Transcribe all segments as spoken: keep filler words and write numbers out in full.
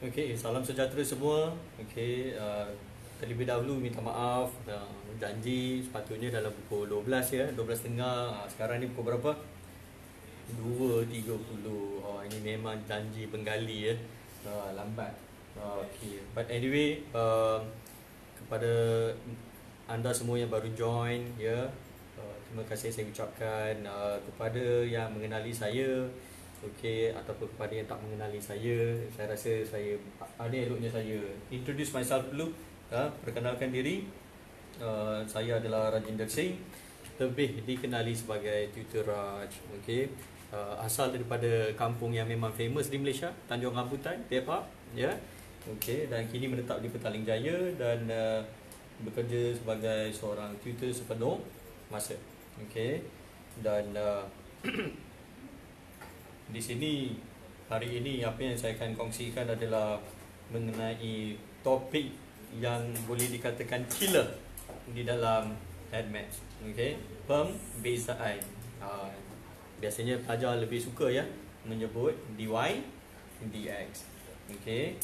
Okey, salam sejahtera semua. Okey, uh, terlebih dahulu minta maaf, uh, janji sepatutnya dalam pukul dua belas ya, dua belas tiga puluh. Uh, sekarang ni pukul berapa? dua tiga puluh. Uh, ini memang janji penggali ya. Uh, lambat. Uh, Okey, but anyway, uh, kepada anda semua yang baru join ya, uh, terima kasih saya ucapkan uh, kepada yang mengenali saya. Okey, ataupun kepada yang tak mengenali saya, saya rasa saya ada eloknya saya introduce myself dulu, ha, perkenalkan diri. Uh, saya adalah Rajinder Singh, lebih dikenali sebagai Tutor Raj. Okey, uh, asal daripada kampung yang memang famous di Malaysia, Tanjung Rambutan, Tapah, ya. Yeah. Okey, dan kini menetap di Petaling Jaya dan uh, bekerja sebagai seorang tutor sepenuh masa. Okey, dan uh, di sini hari ini apa yang saya akan kongsikan adalah mengenai topik yang boleh dikatakan killer di dalam AdMath. Okey, pembezaan. Uh, biasanya pelajar lebih suka ya menyebut dy, dx. Okey,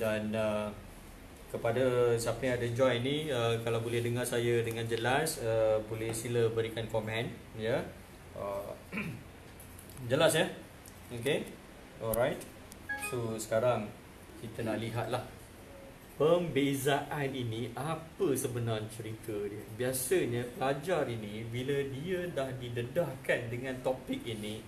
dan uh, kepada siapa yang ada join ni, uh, kalau boleh dengar saya dengan jelas, uh, boleh sila berikan komen ya. Uh, jelas ya. Okay, alright. So sekarang kita nak lihatlah pembezaan ini apa sebenar cerita dia. Biasanya pelajar ini bila dia dah didedahkan dengan topik ini,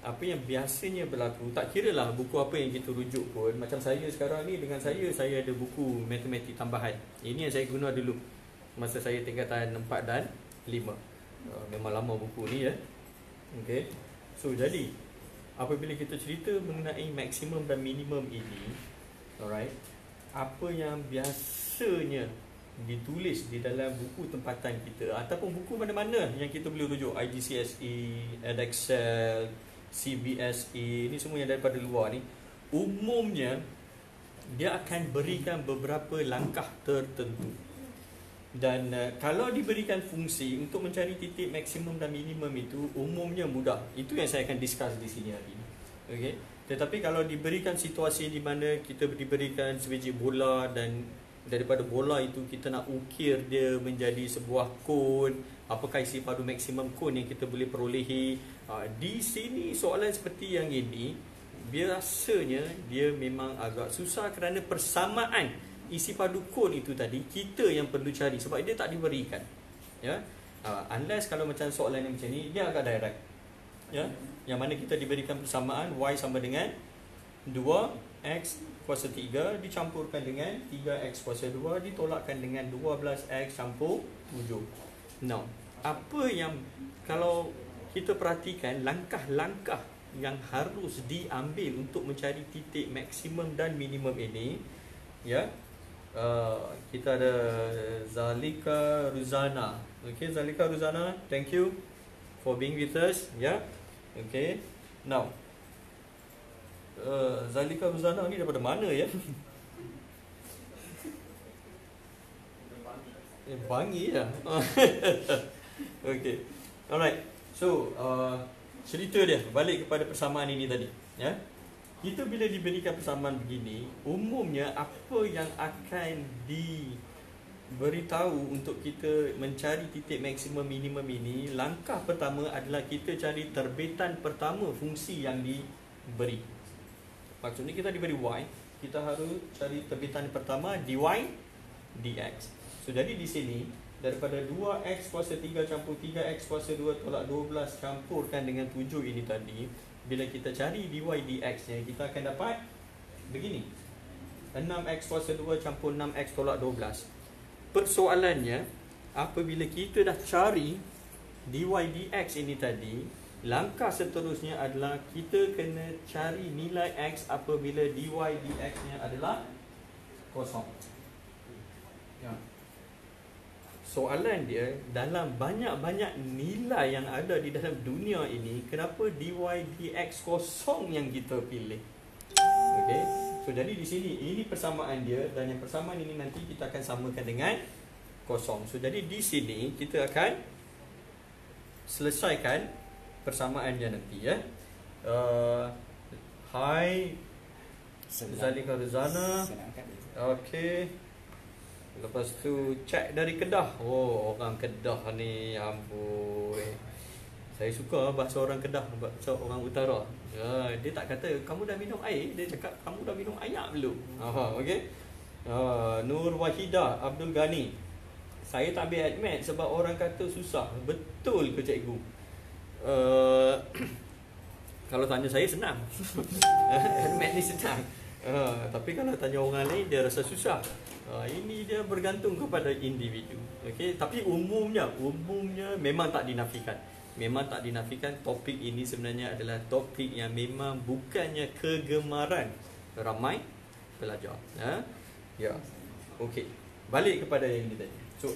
apa yang biasanya berlaku, tak kira lah buku apa yang kita rujuk pun. Macam saya sekarang ni, dengan saya, saya ada buku Matematik Tambahan. Ini yang saya guna dulu masa saya tingkatan empat dan lima. Memang lama buku ni ya. Okay, so jadi apabila kita cerita mengenai maksimum dan minimum ini, alright, apa yang biasanya ditulis di dalam buku tempatan kita ataupun buku mana-mana yang kita boleh rujuk, I G C S E, Edexcel, C B S E, ini semua yang daripada luar ni, umumnya dia akan berikan beberapa langkah tertentu. Dan uh, kalau diberikan fungsi untuk mencari titik maksimum dan minimum itu umumnya mudah. Itu yang saya akan discuss di sini hari ini. Okey. Tetapi kalau diberikan situasi di mana kita diberikan sebiji bola dan daripada bola itu kita nak ukir dia menjadi sebuah kon, apakah isi padu maksimum kon yang kita boleh perolehi? Uh, di sini soalan seperti yang ini biasanya dia memang agak susah kerana persamaan isi padu kon itu tadi kita yang perlu cari sebab dia tak diberikan ya. Uh, unless kalau macam soalan yang macam ni dia agak direct ya, yang mana kita diberikan persamaan y sama dengan dua x kuasa tiga dicampurkan dengan tiga x kuasa dua ditolakkan dengan dua belas x campur tujuh. Now, apa yang kalau kita perhatikan langkah-langkah yang harus diambil untuk mencari titik maksimum dan minimum ini ya. Uh, kita ada Zalika Ruzana. Okey, Zalika Ruzana, thank you for being with us ya. Yeah. Okey. Now, uh, Zalika Ruzana ni daripada mana ya? eh, Bangi ya. Okey. Alright. So, uh, cerita dia balik kepada persamaan ini tadi ya. Yeah. Kita bila diberikan persamaan begini, umumnya apa yang akan diberitahu untuk kita mencari titik maksimum minimum ini, langkah pertama adalah kita cari terbitan pertama fungsi yang diberi. Maksudnya kita diberi y, kita harus cari terbitan pertama dy, dx. So jadi di sini, daripada dua x kuasa tiga campur tiga x kuasa dua tolak dua belas campurkan dengan tujuh ini tadi, bila kita cari dy dx nya, kita akan dapat begini. enam x kuasa dua campur enam x tolak dua belas. Persoalannya, apabila kita dah cari dy dx ini tadi, langkah seterusnya adalah kita kena cari nilai x apabila dy dx nya adalah kosong. Ya. Soalan dia, dalam banyak-banyak nilai yang ada di dalam dunia ini, kenapa dy dx kosong yang kita pilih? Okey, so jadi di sini, ini persamaan dia dan yang persamaan ini nanti kita akan samakan dengan kosong. So jadi di sini, kita akan selesaikan persamaannya nanti ya. Uh, hi Zalika Ruzana. Okey. Lepas tu chat dari Kedah. Oh, orang Kedah ni amboi. Saya suka bahasa orang Kedah, bahasa orang utara. Ha, dia tak kata kamu dah minum air, dia cakap kamu dah minum ayak belum. Ha, okey. Ha, Nur Wahidah Abdul Ghani. Saya tak ambil admit sebab orang kata susah. Betul ke cikgu? Uh, Kalau tanya saya senang. Admit ni senang. Uh, tapi kalau tanya orang lain dia rasa susah. Uh, ini dia bergantung kepada individu. Okey, tapi umumnya umumnya memang tak dinafikan. Memang tak dinafikan topik ini sebenarnya adalah topik yang memang bukannya kegemaran ramai pelajar. Ha? Ya. Okey. Balik kepada yang kita tanya. So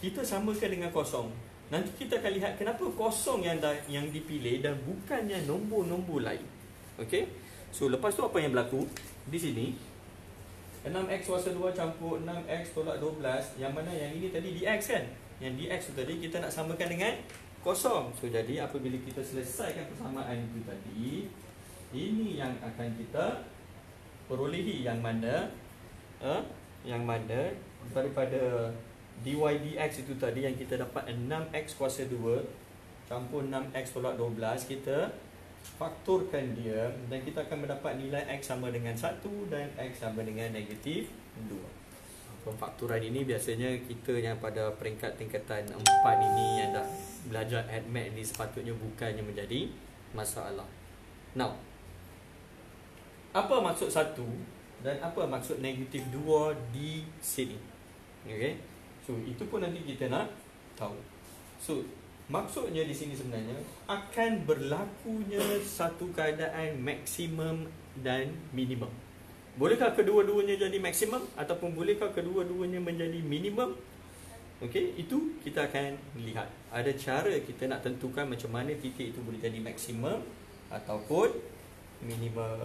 kita samakan dengan kosong. Nanti kita akan lihat kenapa kosong yang dah, yang dipilih dan bukannya nombor-nombor lain. Okey. So lepas tu apa yang berlaku? Di sini enam x kuasa dua campur enam x tolak dua belas, yang mana yang ini tadi dx kan? Yang dx tu tadi kita nak samakan dengan kosong. So jadi apabila kita selesaikan persamaan itu tadi, ini yang akan kita perolehi, yang mana eh, yang mana daripada dy dx itu tadi yang kita dapat enam x kuasa dua campur enam x tolak dua belas, kita faktorkan dia dan kita akan mendapat nilai x sama dengan satu dan x sama dengan negatif dua. Pemfaktoran ini biasanya kita yang pada peringkat tingkatan empat ini yang dah belajar admat ni sepatutnya bukannya menjadi masalah. Now, apa maksud satu dan apa maksud negatif dua di sini? Okey. So itu pun nanti kita nak tahu. So maksudnya di sini sebenarnya akan berlakunya satu keadaan maksimum dan minimum. Bolehkah kedua-duanya jadi maksimum ataupun bolehkah kedua-duanya menjadi minimum? Okey, itu kita akan lihat. Ada cara kita nak tentukan macam mana titik itu boleh jadi maksimum ataupun minimum.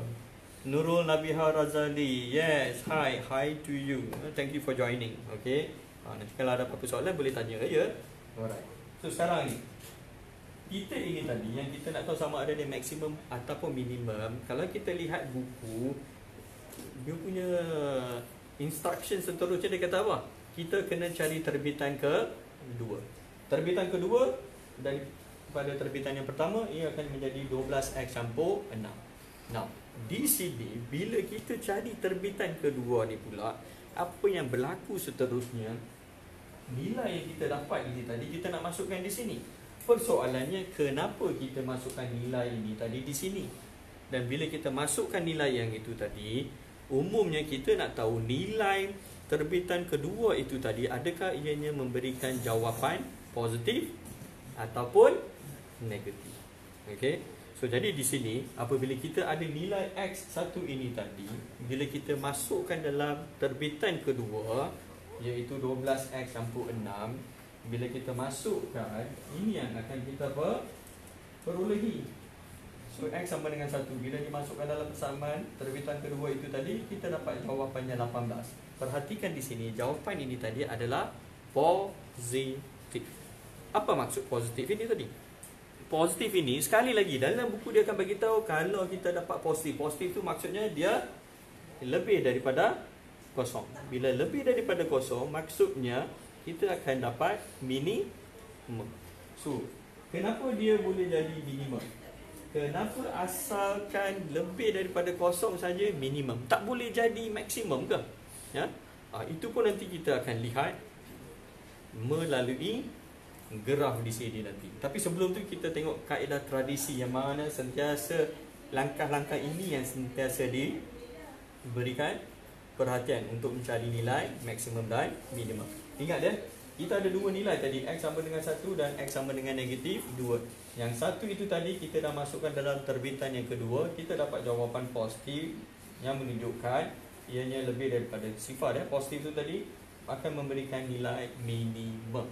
Nurul Nabiha Razali. Yes, hi, hi to you. Thank you for joining. Okey. Ha, nanti kalau ada apa-apa soalan boleh tanya ya. Alright. So sekarang ni titik ini tadi yang kita nak tahu sama ada dia maksimum ataupun minimum. Kalau kita lihat buku, dia punya instruction seterusnya dia kata apa? Kita kena cari terbitan kedua. Terbitan kedua daripada terbitan yang pertama, ia akan menjadi dua belas x campur enam. Now, di sini bila kita cari terbitan kedua ni pula, apa yang berlaku seterusnya? Nilai yang kita dapat ini tadi kita nak masukkan di sini. Persoalannya kenapa kita masukkan nilai ini tadi di sini? Dan bila kita masukkan nilai yang itu tadi, umumnya kita nak tahu nilai terbitan kedua itu tadi adakah ianya memberikan jawapan positif ataupun negatif. Okey. So jadi di sini apabila kita ada nilai x satu ini tadi, bila kita masukkan dalam terbitan kedua iaitu dua belas x campur enam, bila kita masukkan ini yang akan kita perolehi. So x sama dengan satu, bila dimasukkan dalam persamaan terbitan kedua itu tadi, kita dapat jawapannya lapan belas. Perhatikan di sini jawapan ini tadi adalah positif. Apa maksud positif ini tadi? Positif ini sekali lagi dalam buku dia akan bagi tahu kalau kita dapat positif. Positif tu maksudnya dia lebih daripada kosong. Bila lebih daripada kosong maksudnya kita akan dapat minimum. So, kenapa dia boleh jadi minimum? Kenapa asalkan lebih daripada kosong saja minimum? Tak boleh jadi maksimum ke? Ya. Ha, itu pun nanti kita akan lihat melalui graf di sini nanti. Tapi sebelum tu kita tengok kaedah tradisi yang mana sentiasa langkah-langkah ini yang sentiasa diberikan perhatian untuk mencari nilai maksimum dan minimum. Ingat ya, kita ada dua nilai tadi, x sama dengan satu dan x sama dengan negatif dua. Yang satu itu tadi kita dah masukkan dalam terbitan yang kedua, kita dapat jawapan positif yang menunjukkan ianya lebih daripada sifar ya. Positif itu tadi akan memberikan nilai minimum.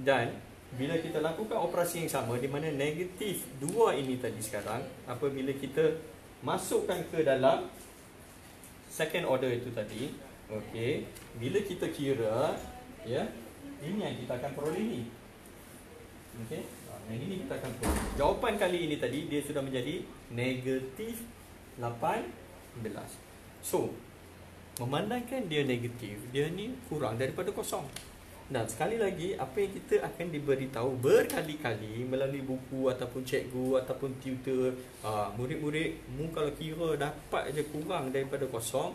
Dan bila kita lakukan operasi yang sama di mana negatif dua ini tadi sekarang, apabila kita masukkan ke dalam second order itu tadi, okey, bila kita kira ya, ini yang kita akan perolehi. Okey, yang ini kita akan perolehi. Jawapan kali ini tadi dia sudah menjadi negatif lapan belas. So memandangkan dia negatif, dia ni kurang daripada kosong. Dan sekali lagi, apa yang kita akan diberitahu berkali-kali melalui buku ataupun cikgu ataupun tutor, uh, murid-murid mu kalau kira dapat je kurang daripada kosong,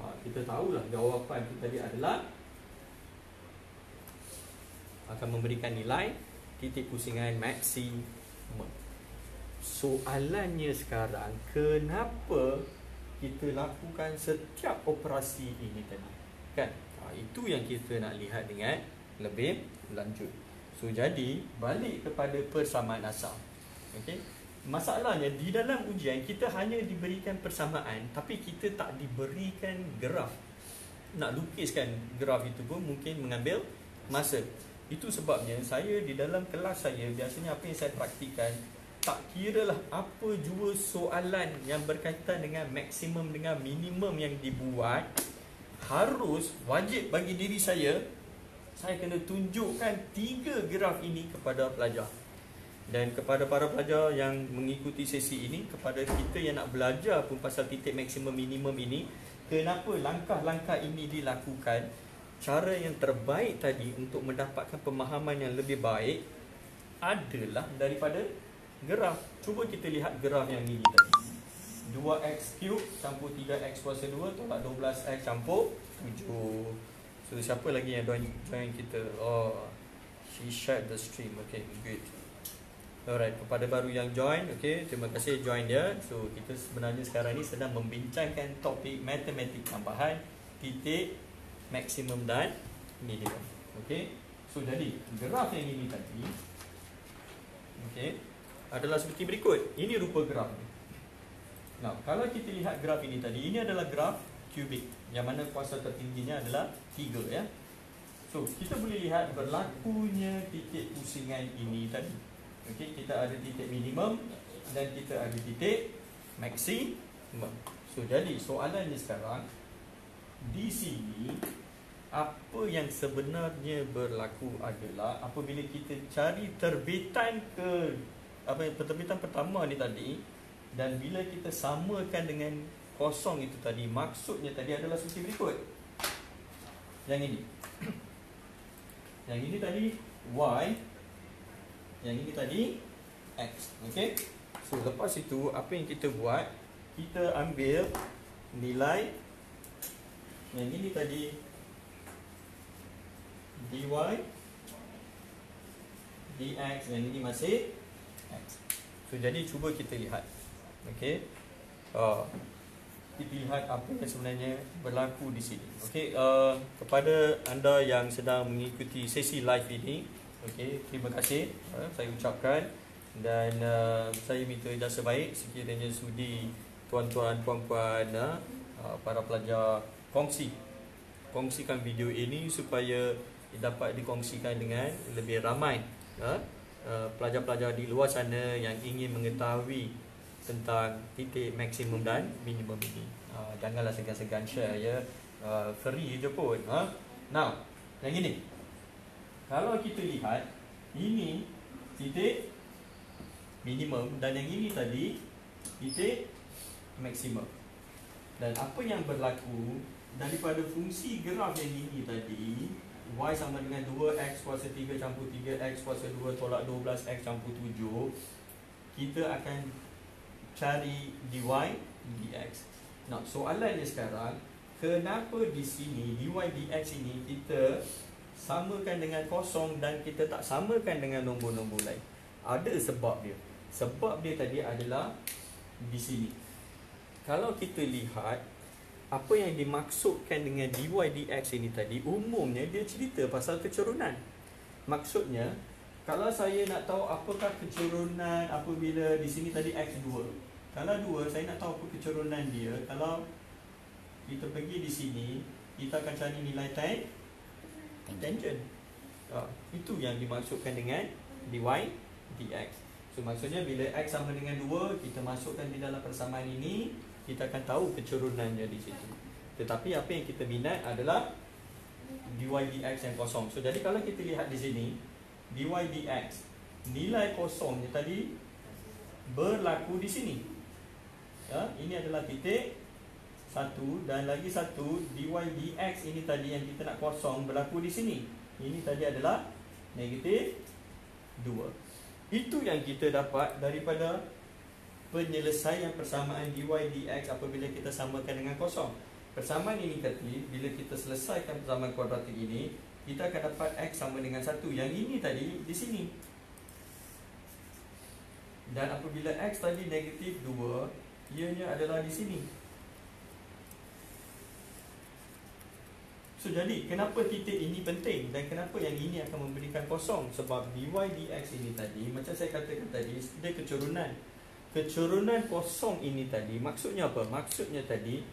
uh, kita tahulah jawapan kita tadi adalah akan memberikan nilai titik pusingan maksimum. Soalannya sekarang, kenapa kita lakukan setiap operasi ini tadi, kan? Ha, itu yang kita nak lihat dengan lebih lanjut. So jadi balik kepada persamaan asal. Okey. Masalahnya di dalam ujian kita hanya diberikan persamaan, tapi kita tak diberikan graf. Nak lukiskan graf itu pun mungkin mengambil masa. Itu sebabnya saya di dalam kelas saya biasanya apa yang saya praktikan, tak kiralah apa jua soalan yang berkaitan dengan maksimum dengan minimum yang dibuat, harus wajib bagi diri saya, saya kena tunjukkan tiga graf ini kepada pelajar. Dan kepada para pelajar yang mengikuti sesi ini, kepada kita yang nak belajar pun pasal titik maksimum minimum ini, kenapa langkah-langkah ini dilakukan, cara yang terbaik tadi untuk mendapatkan pemahaman yang lebih baik adalah daripada graf. Cuba kita lihat graf yang ini tadi. dua x cube campur tiga x kuasa dua tolak dua belas x campur tujuh. So siapa lagi yang join, join kita? Oh, she shared the stream. Okay, good. Alright, kepada baru yang join, okay, terima kasih join dia. So kita sebenarnya sekarang ni sedang membincangkan topik matematik tambahan, titik maksimum dan minimum. Okay, so jadi graf yang ini tadi, okay, adalah seperti berikut. Ini rupa graf. Nah, kalau kita lihat graf ini tadi, ini adalah graf kubik yang mana kuasa tertingginya adalah tiga, ya. So, kita boleh lihat berlakunya titik pusingan ini tadi. Okey, kita ada titik minimum dan kita ada titik maksimum. So, jadi soalannya sekarang di sini, apa yang sebenarnya berlaku adalah apabila kita cari terbitan ke apa terbitan pertama ni tadi, dan bila kita samakan dengan kosong itu tadi, maksudnya tadi adalah seperti berikut. Yang ini, yang ini tadi Y, yang ini tadi X. Okey. So lepas itu apa yang kita buat, kita ambil nilai yang ini tadi dy dx, yang ini masih X. So jadi cuba kita lihat. Okey, uh, kita lihat apa yang sebenarnya berlaku di sini. Okey, uh, kepada anda yang sedang mengikuti sesi live ini, okey, terima kasih uh, saya ucapkan. Dan uh, saya minta ijazah baik sekiranya sudi tuan-tuan, puan-puan, uh, para pelajar kongsi Kongsikan video ini supaya dapat dikongsikan dengan lebih ramai uh, uh, pelajar-pelajar di luar sana yang ingin mengetahui tentang titik maksimum dan minimum ini. Uh, janganlah segan-segan share, ya. Uh, free je pun. Huh? Now, yang ini. Kalau kita lihat, ini titik minimum dan yang ini tadi titik maksimum. Dan apa yang berlaku daripada fungsi graf yang ini tadi, y sama dengan dua x kuasa tiga campur tiga x kuasa dua tolak dua belas x campur tujuh, kita akan cari dy dx. Nah, soalannya sekarang, kenapa di sini dy dx ini kita samakan dengan kosong dan kita tak samakan dengan nombor-nombor lain? Ada sebab dia. Sebab dia tadi adalah di sini. Kalau kita lihat apa yang dimaksudkan dengan dy dx ini tadi, umumnya dia cerita pasal kecurunan. Maksudnya, kalau saya nak tahu apakah kecurunan apabila di sini tadi x dua, kalau dua, saya nak tahu apa kecurunan dia. Kalau kita pergi di sini, kita akan cari nilai tan tangent. Ha, itu yang dimaksudkan dengan dy dx. So maksudnya bila x sama dengan dua, kita masukkan di dalam persamaan ini, kita akan tahu kecurunannya di situ. Tetapi apa yang kita minat adalah dy dx yang kosong. So jadi kalau kita lihat di sini, dy dx, nilai kosongnya tadi berlaku di sini, ya. Ini adalah titik satu dan lagi satu dy dx ini tadi yang kita nak kosong berlaku di sini. Ini tadi adalah negatif dua. Itu yang kita dapat daripada penyelesaian persamaan dy dx apabila kita samakan dengan kosong. Persamaan indikatif, bila kita selesaikan persamaan kuadratik ini, kita akan dapat x sama dengan satu. Yang ini tadi di sini. Dan apabila x tadi negatif dua, ianya adalah di sini. So, jadi kenapa titik ini penting dan kenapa yang ini akan memberikan kosong? Sebab dy dx ini tadi, macam saya katakan tadi, dia kecurunan. Kecurunan kosong ini tadi, maksudnya apa? Maksudnya tadi,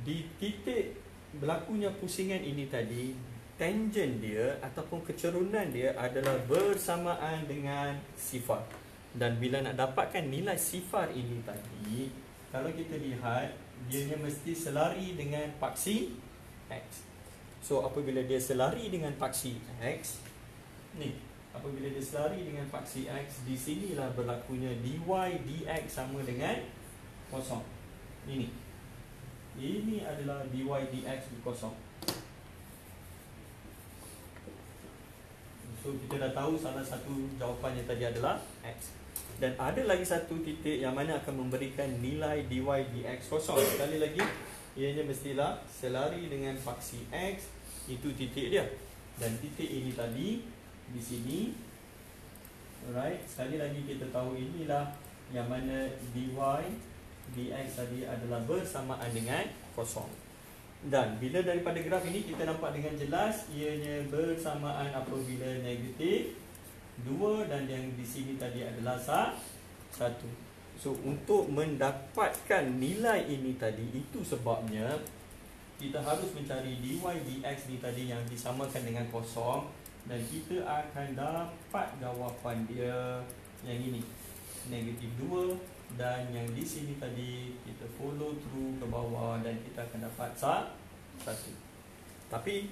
di titik berlakunya pusingan ini tadi, tangen dia ataupun kecurunan dia adalah bersamaan dengan sifar. Dan bila nak dapatkan nilai sifar ini tadi, kalau kita lihat, dia mesti selari dengan paksi X. So apabila dia selari dengan paksi X ni, apabila dia selari dengan paksi X, di sinilah berlakunya dy dx sama dengan kosong. Ini Ini adalah dy dx di kosong. So kita dah tahu salah satu jawapan yang tadi adalah X. Dan ada lagi satu titik yang mana akan memberikan nilai dy dx kosong. Sekali lagi, ianya mestilah selari dengan paksi X, itu titik dia. Dan titik ini tadi di sini. Alright, sekali lagi kita tahu inilah yang mana dy dx tadi adalah bersamaan dengan kosong. Dan bila daripada graf ini kita nampak dengan jelas, ianya bersamaan apabila negatif dua dan yang di sini tadi adalah satu. So, untuk mendapatkan nilai ini tadi, itu sebabnya kita harus mencari dy dx ni tadi yang disamakan dengan kosong. Dan kita akan dapat jawapan dia yang ini, negatif dua. Dan yang di sini tadi, kita follow through ke bawah dan kita akan dapat satu. Tapi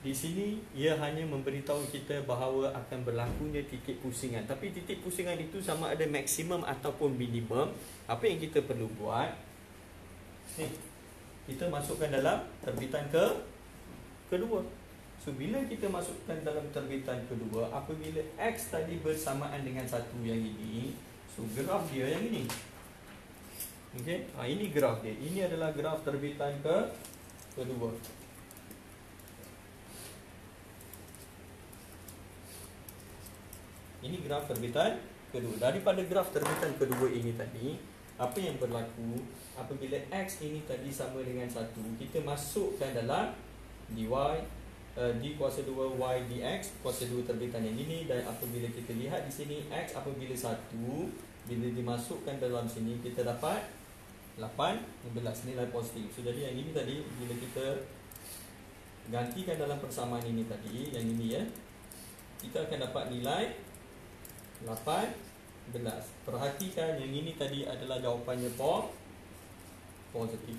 di sini ia hanya memberitahu kita bahawa akan berlakunya titik pusingan. Tapi titik pusingan itu sama ada maksimum ataupun minimum. Apa yang kita perlu buat? Ni, kita masukkan dalam terbitan ke kedua. So bila kita masukkan dalam terbitan kedua, apabila X tadi bersamaan dengan satu yang ini, so graf dia yang ini. Okey, ha, ini graf dia. Ini adalah graf terbitan ke kedua. Ini graf terbitan kedua. Daripada graf terbitan kedua ini tadi, apa yang berlaku apabila X ini tadi sama dengan satu, kita masukkan dalam dy uh, d kuasa dua y dx kuasa dua terbitan yang ini. Dan apabila kita lihat di sini, X apabila satu, bila dimasukkan dalam sini, kita dapat lapan belas, nilai positif. So jadi yang ini tadi, bila kita gantikan dalam persamaan ini tadi, yang ini ya, kita akan dapat nilai lapan belas. Perhatikan yang ini tadi adalah jawapannya positif.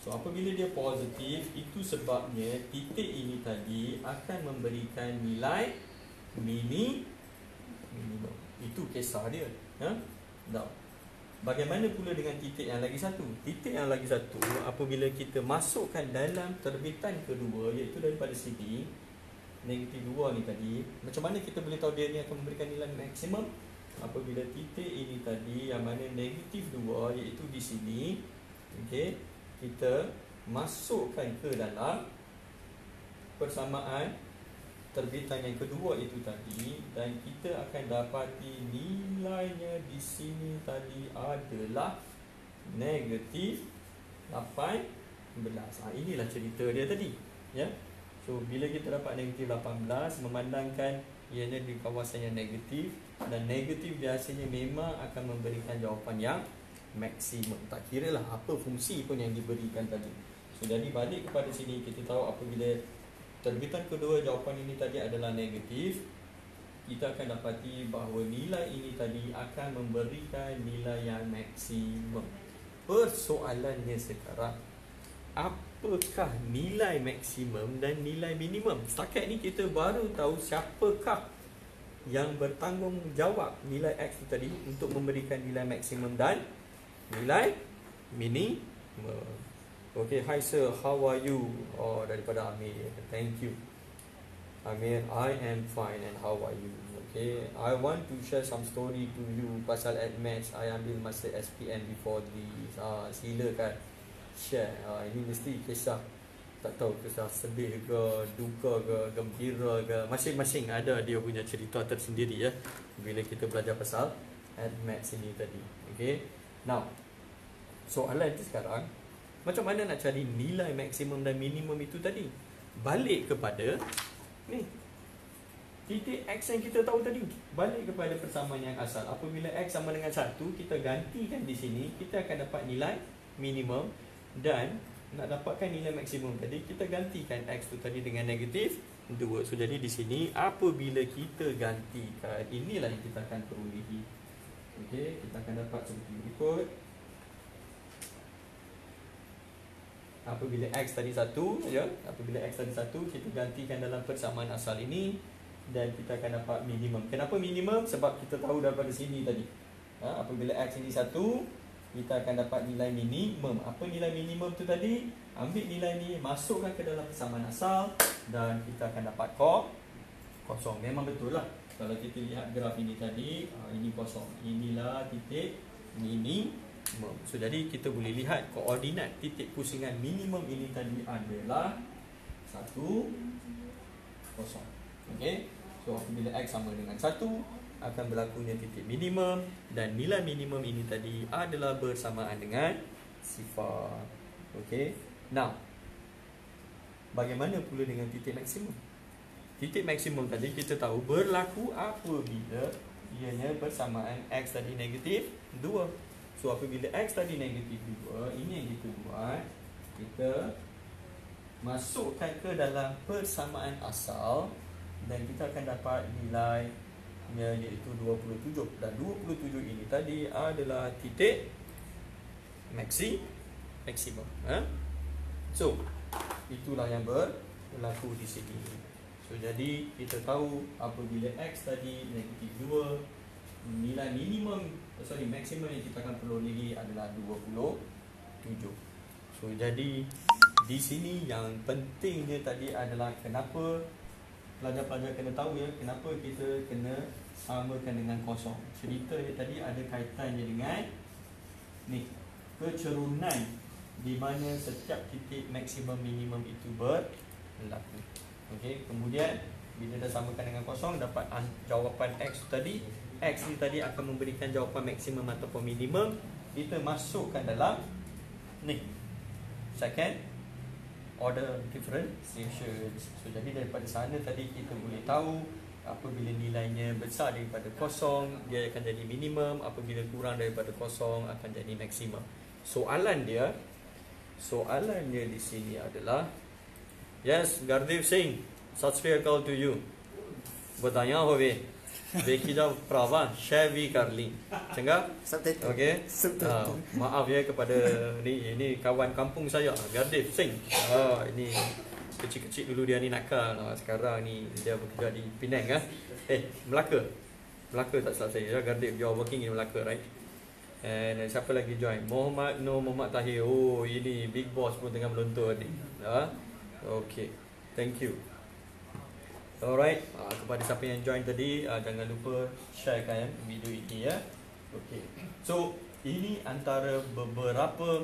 So apabila dia positif, itu sebabnya titik ini tadi akan memberikan nilai mini minimum. Itu kisah dia. Ha? Dah. Bagaimana pula dengan titik yang lagi satu? Titik yang lagi satu apabila kita masukkan dalam terbitan kedua, iaitu daripada sini negatif dua ni tadi, macam mana kita boleh tahu dia ni akan memberikan nilai maksimum? Apabila titik ini tadi yang mana negatif dua, iaitu di sini, okay, kita masukkan ke dalam persamaan terbitan yang kedua itu tadi, dan kita akan dapati nilainya di sini tadi adalah negatif lapan belas. Ha, inilah cerita dia tadi, ya. So, bila kita dapat negatif lapan belas, memandangkan ianya di kawasan yang negatif, dan negatif biasanya memang akan memberikan jawapan yang maksimum. Tak kira lah apa fungsi pun yang diberikan tadi. So, jadi balik kepada sini, kita tahu apabila terbitan kedua jawapan ini tadi adalah negatif, kita akan dapati bahawa nilai ini tadi akan memberikan nilai yang maksimum. Persoalannya sekarang, apa apakah nilai maksimum dan nilai minimum? Setakat ni kita baru tahu siapakah yang bertanggungjawab nilai X tu tadi untuk memberikan nilai maksimum dan nilai minimum. Okay, hi sir, how are you? Oh, daripada Amir. Thank you, Amir. I am fine, and how are you? Okay, I want to share some story to you pasal at maths. I ambil masa S P M before this. Ah, silakan share. Ah, ini mesti kisah, tak tahu kisah sedih ke, duka ke, gembira ke. Masing-masing ada dia punya cerita tersendiri ya, bila kita belajar pasal at maths ini tadi. Okay, now soalan itu sekarang, macam mana nak cari nilai maksimum dan minimum itu tadi? Balik kepada ni titik X yang kita tahu tadi. Balik kepada persamaan yang asal. Apabila X sama dengan satu, kita gantikan di sini, kita akan dapat nilai minimum. Dan nak dapatkan nilai maksimum tadi, kita gantikan X tu tadi dengan negatif dua. So jadi di sini apabila kita gantikan, inilah yang kita akan perolehi. Okey, kita akan dapat seperti berikut. Apabila X tadi satu, ya, apabila X tadi satu, kita gantikan dalam persamaan asal ini, dan kita akan dapat minimum. Kenapa minimum? Sebab kita tahu daripada sini tadi, ha, apabila X ini satu, kita akan dapat nilai minimum. Apa nilai minimum tu tadi? Ambil nilai ni, masukkan ke dalam persamaan asal, dan kita akan dapat kos kosong. Memang betul lah. Kalau kita lihat graf ini tadi, ini kosong, inilah titik minimum. So jadi kita boleh lihat koordinat titik pusingan minimum ini tadi adalah satu, kosong. Okey. So apabila X sama dengan satu, akan berlakunya titik minimum, dan nilai minimum ini tadi adalah bersamaan dengan sifar. Okey. Now, bagaimana pula dengan titik maksimum? Titik maksimum tadi kita tahu berlaku apabila ianya bersamaan X tadi negatif dua. So apabila X tadi negatif dua, ini yang kita buat, kita masukkan ke dalam persamaan asal, dan kita akan dapat nilainya iaitu dua puluh tujuh. Dan dua puluh tujuh ini tadi adalah titik maksi, maksimum. Ha? So itulah yang berlaku di sini. So jadi kita tahu apabila X tadi negatif dua, nilai minimum, sorry, maksimum yang kita akan perolehi adalah dua puluh tujuh. So jadi di sini yang pentingnya tadi adalah kenapa pelajar-pelajar kena tahu ya, kenapa kita kena samakan dengan kosong. Cerita dia tadi ada kaitannya dengan ni, kecerunan di mana setiap titik maksimum minimum itu berlaku. Okey, kemudian bila dah samakan dengan kosong, dapat jawapan X tadi. X ni tadi akan memberikan jawapan maksimum ataupun minimum. Kita masukkan dalam ni, second order differentiations. So jadi daripada sana tadi kita boleh tahu apabila nilainya besar daripada kosong, dia akan jadi minimum. Apabila kurang daripada kosong, akan jadi maksimum. Soalan dia, soalannya di sini adalah, yes, Gardeep Singh, sat sri akal to you. Bataya hove देखी jawab perawan share we कर ली चंगा okay. uh, maaf ya kepada ni ini kawan kampung saya Gardeep Singh. Uh, ini kecil-kecil dulu dia ni nakal, uh, sekarang ni dia bekerja di Penang ah. Huh? Eh Melaka. Melaka tak salah saya. Gardeep dia working di Melaka, right? And uh, siapa lagi join? Muhammad no Muhammad Tahir. Oh ini big boss pun tengah melontor ni. Ha. Uh, okay. Thank you. Alright, uh, kepada siapa yang join tadi, uh, jangan lupa sharekan video ini ya. Okay, so ini antara beberapa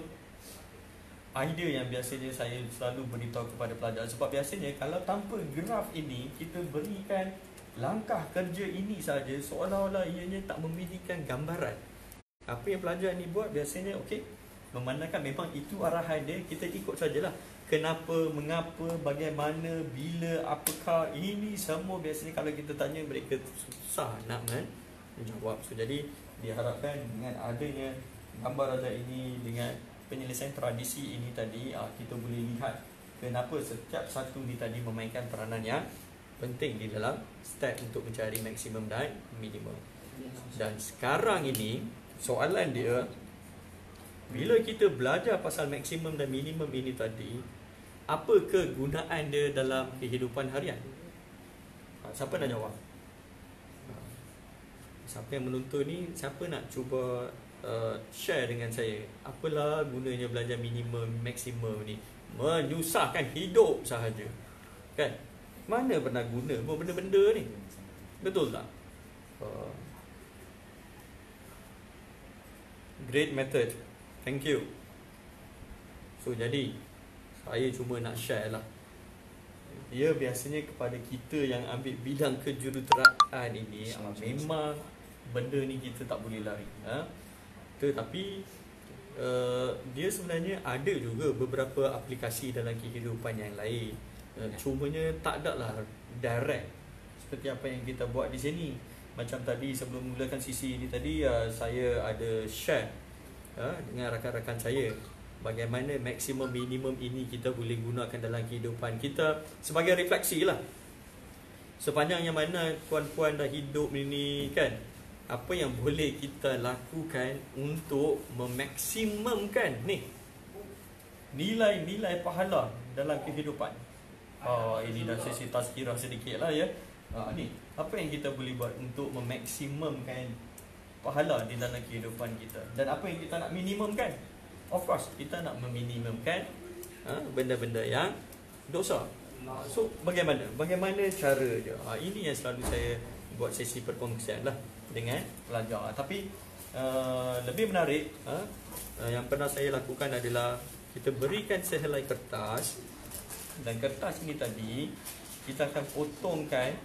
idea yang biasanya saya selalu beritahu kepada pelajar. Sebab biasanya kalau tanpa graf ini, kita berikan langkah kerja ini saja, seolah-olah ianya tak memiliki gambaran. Apa yang pelajar ni buat biasanya, okay, memandangkan memang itu arahan dia, kita ikut sajalah. Kenapa, mengapa, bagaimana, bila, apakah, ini semua biasanya kalau kita tanya mereka susah nak menjawab. So jadi diharapkan dengan adanya gambar raja ini, dengan penyelesaian tradisi ini tadi, kita boleh lihat kenapa setiap satu ni tadi memainkan peranan yang penting di dalam step untuk mencari maksimum dan minimum. Dan sekarang ini soalan dia, bila kita belajar pasal maksimum dan minimum ini tadi, apa kegunaan dia dalam kehidupan harian? Siapa nak jawab? Siapa yang menonton ni, siapa nak cuba uh, share dengan saya, apalah gunanya belajar minimum, maksimum ni, menyusahkan hidup sahaja, kan? Mana pernah guna pun benda-benda ni, betul tak? Uh, great method, thank you. So jadi saya cuma nak share lah. Dia biasanya kepada kita yang ambil bidang kejuruteraan ini, ah, memang benda ni kita tak boleh lari, ha? Tetapi uh, dia sebenarnya ada juga beberapa aplikasi dalam kehidupan yang lain, uh, cumanya tak ada lah direct seperti apa yang kita buat di sini. Macam tadi sebelum mulakan sisi ini tadi, uh, saya ada share uh, dengan rakan-rakan saya bagaimana maksimum minimum ini kita boleh gunakan dalam kehidupan kita sebagai refleksi lah. Sepanjang yang mana tuan-puan dah hidup ini kan, apa yang boleh kita lakukan untuk memaksimumkan ni nilai-nilai pahala dalam kehidupan. Oh, ini dah sesi tazkirah sedikit lah ya. Ha, ni apa yang kita boleh buat untuk memaksimumkan pahala di dalam kehidupan kita, dan apa yang kita nak minimumkan. Of course kita nak meminimumkan ha, benda-benda yang dosa. So bagaimana? Bagaimana cara dia? Ha, ini yang selalu saya buat sesi perkongsian lah dengan pelajar. Tapi uh, lebih menarik ha, yang pernah saya lakukan adalah kita berikan sehelai kertas, dan kertas ini tadi kita akan potongkan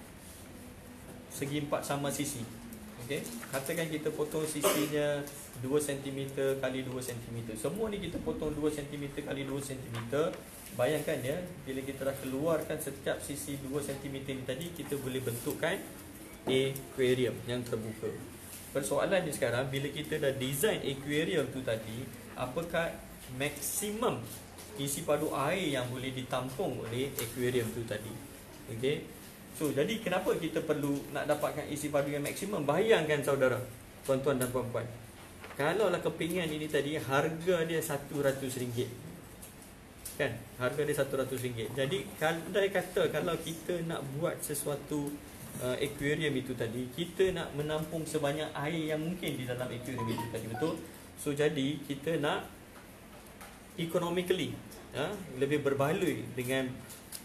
segi empat sama sisi. Okey, katakan kita potong sisinya dua sentimeter kali dua sentimeter. Semua ni kita potong dua sentimeter kali dua sentimeter. Bayangkan ya, bila kita dah keluarkan setiap sisi dua sentimeter ni tadi, kita boleh bentukkan aquarium yang terbuka. Persoalannya sekarang, bila kita dah design aquarium tu tadi, apakah maksimum isi padu air yang boleh ditampung oleh aquarium tu tadi? Okey. So, jadi kenapa kita perlu nak dapatkan isi padu yang maksimum? Bayangkan saudara, tuan-tuan dan puan-puan, kalaulah kepingan ini tadi harga dia seratus ringgit, kan? Harga dia seratus ringgit. Jadi, andai kata kalau kita nak buat sesuatu uh, aquarium itu tadi, kita nak menampung sebanyak air yang mungkin di dalam aquarium itu tadi, betul? So, jadi kita nak economically uh, lebih berbaloi dengan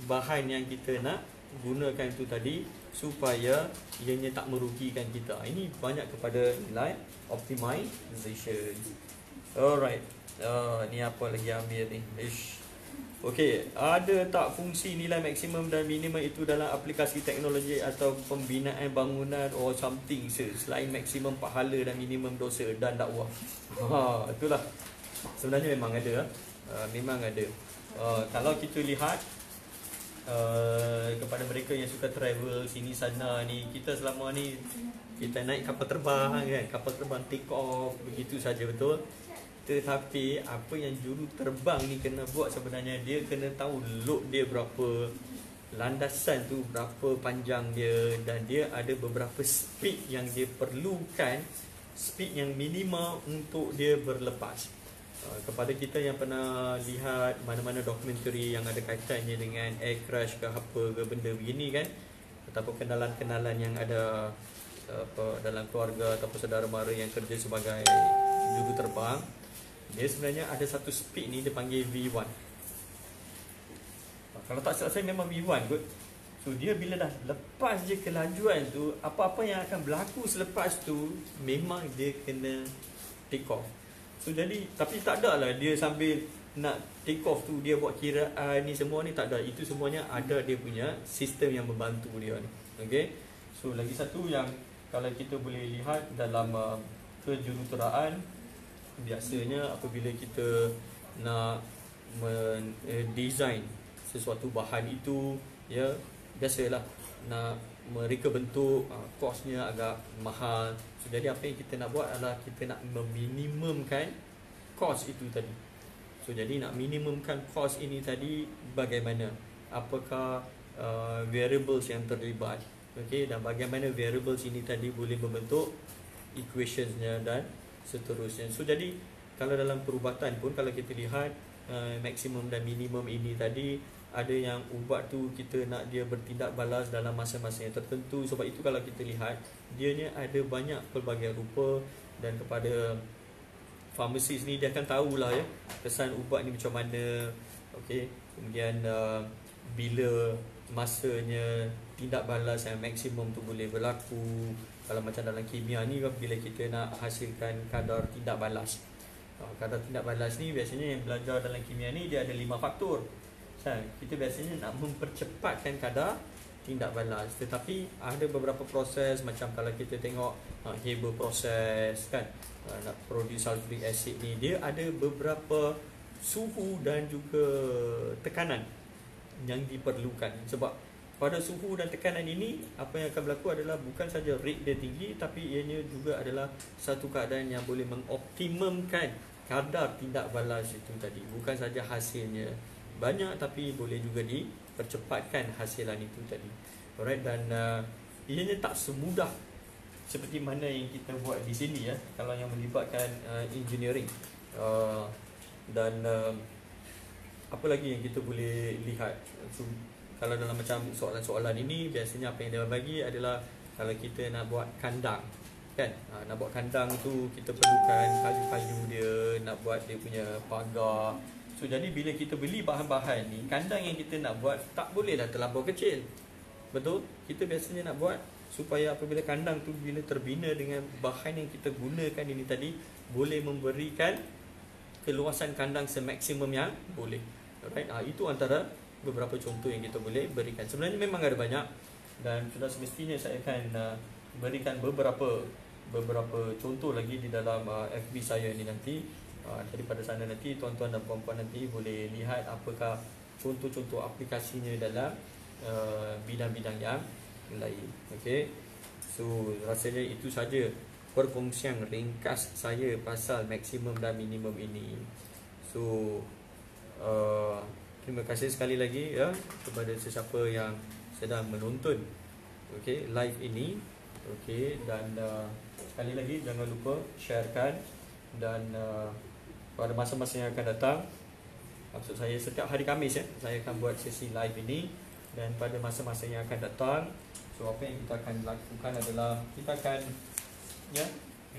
bahan yang kita nak gunakan itu tadi, supaya ianya tak merugikan kita. Ini banyak kepada nilai optimization. Alright, uh, ni apa lagi ambil ni? Ish. Okay, ada tak fungsi nilai maksimum dan minimum itu dalam aplikasi teknologi atau pembinaan bangunan or something selain maksimum pahala dan minimum dosa dan dakwah? Ha, itulah. Sebenarnya memang ada, uh, memang ada. Uh, kalau kita lihat Uh, kepada mereka yang suka travel sini sana ni, kita selama ni kita naik kapal terbang kan, kapal terbang take off begitu saja, betul? Tetapi apa yang juru terbang ni kena buat sebenarnya, dia kena tahu load dia berapa, landasan tu berapa panjang dia, dan dia ada beberapa speed yang dia perlukan, speed yang minima untuk dia berlepas. Kepada kita yang pernah lihat mana-mana dokumentari yang ada kaitannya dengan air crash ke apa ke benda begini kan, ataupun kenalan-kenalan yang ada apa, dalam keluarga ataupun saudara mara yang kerja sebagai juru terbang, dia sebenarnya ada satu speed ni dia panggil V satu. Kalau tak salah saya memang V satu kot. So dia bila dah lepas je kelajuan tu, apa-apa yang akan berlaku selepas tu memang dia kena take off. So jadi, tapi tak ada lah dia sambil nak take off tu dia buat kiraan ni semua ni, tak ada. Itu semuanya ada dia punya sistem yang membantu dia ni. Okay. So lagi satu yang kalau kita boleh lihat dalam uh, kejuruteraan, biasanya apabila kita nak mendesain sesuatu bahan itu, ya biasalah nak mereka bentuk, uh, kosnya agak mahal. So, jadi apa yang kita nak buat adalah kita nak meminimumkan kos itu tadi. So jadi nak minimumkan kos ini tadi bagaimana? Apakah uh, variables yang terlibat? Okey, dan bagaimana variables ini tadi boleh membentuk equationsnya dan seterusnya. So jadi kalau dalam perubatan pun kalau kita lihat uh, maksimum dan minimum ini tadi, ada yang ubat tu kita nak dia bertindak balas dalam masa-masa yang tertentu. Sebab itu kalau kita lihat, dianya ada banyak pelbagai rupa, dan kepada farmasi ni dia akan tahulah ya kesan ubat ni macam mana. Okey, kemudian uh, bila masanya tindak balas yang maksimum tu boleh berlaku. Kalau macam dalam kimia ni, bila kita nak hasilkan kadar tindak balas, uh, kadar tindak balas ni biasanya yang belajar dalam kimia ni dia ada lima faktor. Ha, kita biasanya nak mempercepatkan kadar tindak balas, tetapi ada beberapa proses macam kalau kita tengok ha, Haber process kan, ha, nak produce sulfuric acid ni dia ada beberapa suhu dan juga tekanan yang diperlukan. Sebab pada suhu dan tekanan ini apa yang akan berlaku adalah bukan saja rate dia tinggi, tapi ianya juga adalah satu keadaan yang boleh mengoptimumkan kadar tindak balas itu tadi. Bukan saja hasilnya banyak, tapi boleh juga dipercepatkan hasilan itu tadi. Alright, dan uh, ianya tak semudah seperti mana yang kita buat di sini ya. Kalau yang melibatkan uh, engineering uh, dan uh, apa lagi yang kita boleh lihat. So, kalau dalam macam soalan-soalan ini biasanya apa yang dia bagi adalah kalau kita nak buat kandang kan, uh, nak buat kandang tu kita perlukan kayu-kayu dia, nak buat dia punya pagar. So, jadi bila kita beli bahan-bahan ni, kandang yang kita nak buat tak bolehlah terlampau kecil. Betul? Kita biasanya nak buat supaya apabila kandang tu bila terbina dengan bahan yang kita gunakan ini tadi, boleh memberikan keluasan kandang semaksimum yang boleh. Alright? Ha, itu antara beberapa contoh yang kita boleh berikan. Sebenarnya memang ada banyak, dan sudah semestinya saya akan uh, berikan beberapa beberapa contoh lagi di dalam uh, F B saya ini nanti. Daripada sana nanti tuan-tuan dan puan-puan nanti boleh lihat apakah contoh-contoh aplikasinya dalam uh, bidang-bidang yang lain. Okey. So rasanya itu saja perkongsian ringkas saya pasal maksimum dan minimum ini. So uh, terima kasih sekali lagi ya kepada sesiapa yang sedang menonton okey live ini. Okey, dan uh, sekali lagi jangan lupa sharekan, dan uh, pada masa-masa yang akan datang, maksud saya setiap hari Khamis ya, saya akan buat sesi live ini. Dan pada masa-masa yang akan datang, so apa yang kita akan lakukan adalah kita akan ya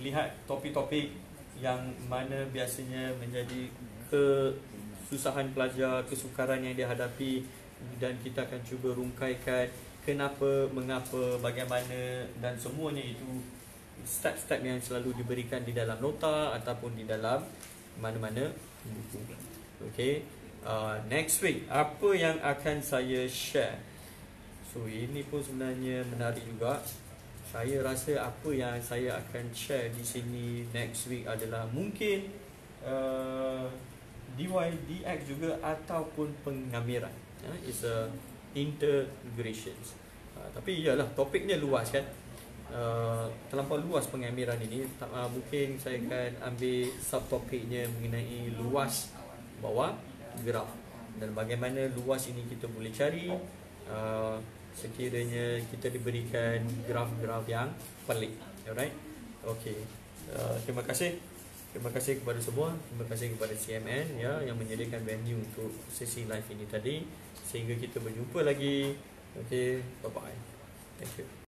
lihat topik-topik yang mana biasanya menjadi kesusahan pelajar, kesukaran yang dihadapi, dan kita akan cuba rungkaikan kenapa, mengapa, bagaimana, dan semuanya itu step-step yang selalu diberikan di dalam nota ataupun di dalam mana-mana buku. Okay, uh, next week apa yang akan saya share. So ini pun sebenarnya menarik juga. Saya rasa apa yang saya akan share di sini next week adalah mungkin uh, D Y D X juga ataupun pengamiran. uh, It's a integrations. uh, Tapi iyalah topiknya luas kan. Uh, terlampau luas pengamiran ini. uh, Mungkin saya akan ambil subtopiknya mengenai luas bawah graf, dan bagaimana luas ini kita boleh cari uh, sekiranya kita diberikan graf-graf yang pelik. Alright, okay. uh, Terima kasih Terima kasih kepada semua. Terima kasih kepada C M N ya, yang menyediakan venue untuk sesi live ini tadi. Sehingga kita berjumpa lagi. Okay, bye-bye. Thank you.